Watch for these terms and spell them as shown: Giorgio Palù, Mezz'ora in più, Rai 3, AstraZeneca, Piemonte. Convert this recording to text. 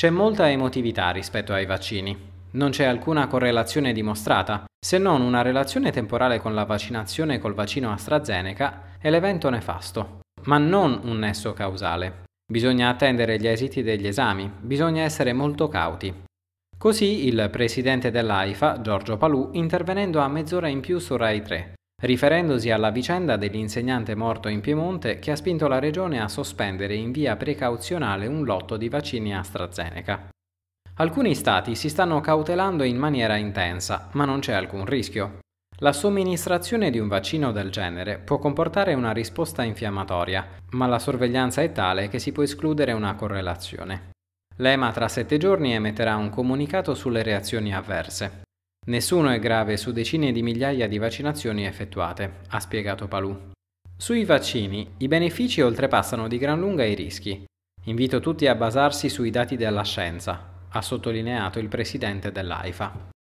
C'è molta emotività rispetto ai vaccini. Non c'è alcuna correlazione dimostrata, se non una relazione temporale con la vaccinazione col vaccino AstraZeneca e l'evento nefasto, ma non un nesso causale. Bisogna attendere gli esiti degli esami, bisogna essere molto cauti. Così il presidente dell'AIFA, Giorgio Palù, intervenendo a Mezz'ora in più su Rai 3, riferendosi alla vicenda dell'insegnante morto in Piemonte che ha spinto la regione a sospendere in via precauzionale un lotto di vaccini AstraZeneca. Alcuni stati si stanno cautelando in maniera intensa, ma non c'è alcun rischio. La somministrazione di un vaccino del genere può comportare una risposta infiammatoria, ma la sorveglianza è tale che si può escludere una correlazione. L'EMA tra 7 giorni emetterà un comunicato sulle reazioni avverse. Nessuno è grave su decine di migliaia di vaccinazioni effettuate, ha spiegato Palù. Sui vaccini, i benefici oltrepassano di gran lunga i rischi. Invito tutti a basarsi sui dati della scienza, ha sottolineato il presidente dell'AIFA.